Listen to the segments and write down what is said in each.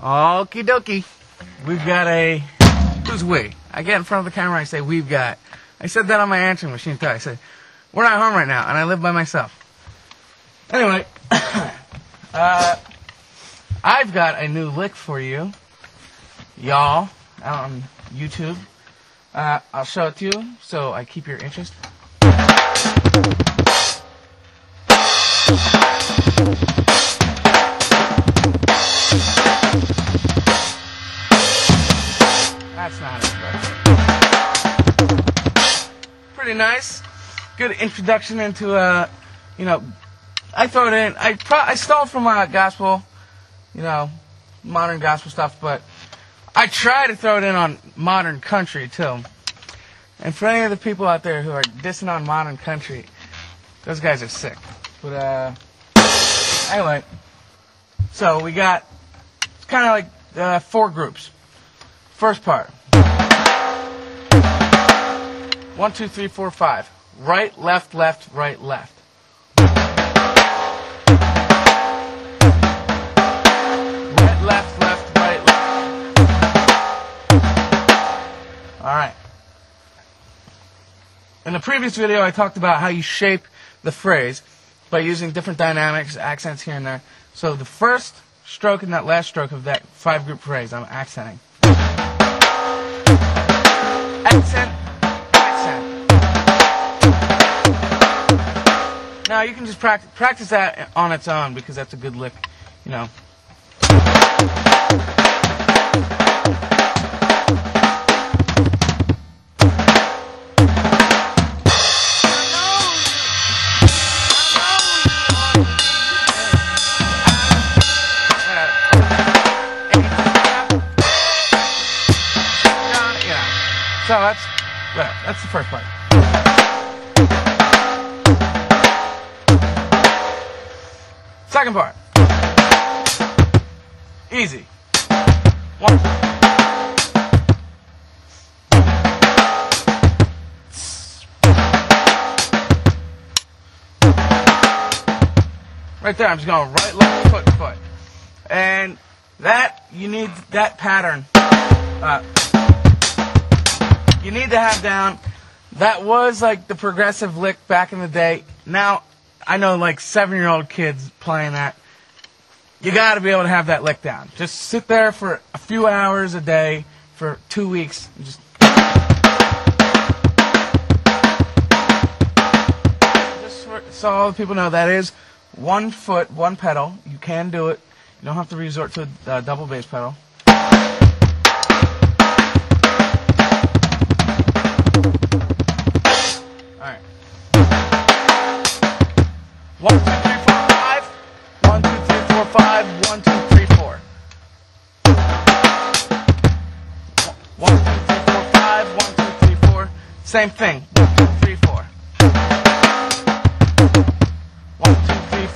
Okie dokie. We've got a... Who's we? I get in front of the camera and I say, we've got... I said that on my answering machine, too. I said, we're not home right now, and I live by myself. Anyway, I've got a new lick for you, y'all, out on YouTube. I'll show it to you, so I keep your interest. That's not it, but pretty nice. Good introduction into, you know, I throw it in. I stole from gospel, you know, modern gospel stuff, but I try to throw it in on modern country, too. And for any of the people out there who are dissing on modern country, those guys are sick. But, anyway, so we got, it's kind of like four groups. First part. 1, 2, 3, 4, 5. Right, left, left, right, left. Right, left, left, right, left. Alright. In the previous video, I talked about how you shape the phrase by using different dynamics, accents here and there. So the first stroke and that last stroke of that five-group phrase, I'm accenting. Accent, accent. Now you can just practice that on its own because that's a good lick, you know. So that's the first part. Second part. Easy. 1. Right there, I'm just going right, left, foot, foot. And that, you need that pattern. You need to have down. That was like the progressive lick back in the day. Now, I know like 7-year-old kids playing that. You got to be able to have that lick down. Just sit there for a few hours a day for 2 weeks. And just so all the people know, that is 1 foot, 1 pedal. You can do it. You don't have to resort to a double bass pedal. Alright. 1, 2, 3, 4, 5. 1, 2, 3, 4, 5. 1, 2, 3, 4. 1, 2, 3, 4, 5. 1, 2, 3, 4. Same thing. 1, 2, 3, 4. 1, 2, 3, 4,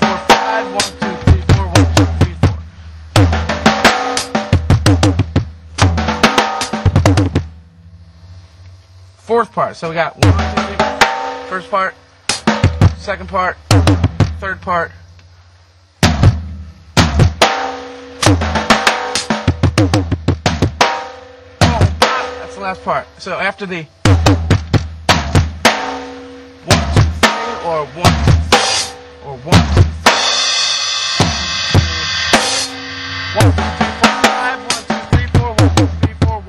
5. 1, 2, 3, 4. 1, 2, 3, 4. Fourth part. So we got 1, 2, 3, 4. First part, second part, third part. That's the last part. So after the 1, 2, 3 or 1, 2, 3 or 1, 2, 3, 1, 2, 3, 4, 5, 1, 2, 3, 4, 1, 2, 3, 4, 1.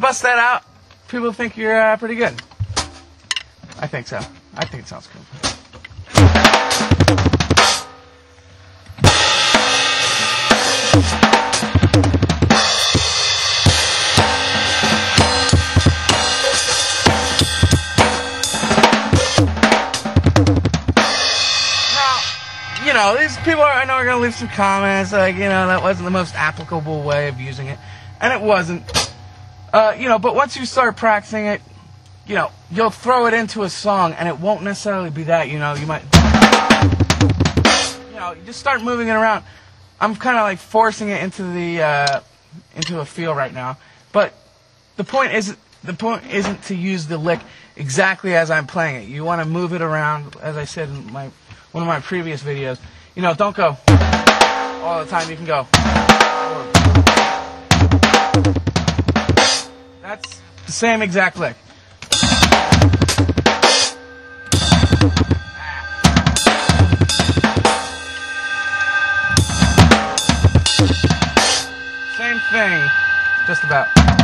Bust that out, people think you're pretty good. I think so. I think it sounds cool. Now, you know, these people are, I know, are going to leave some comments like, you know, that wasn't the most applicable way of using it. And it wasn't. You know, but once you start practicing it, you know, you'll throw it into a song, and it won't necessarily be that, you know, you might, you know, you just start moving it around. I'm kind of like forcing it into the, into a feel right now. But the point isn't to use the lick exactly as I'm playing it. You want to move it around, as I said in one of my previous videos. You know, don't go all the time. You can go forward. That's the same exact lick. Same thing, just about.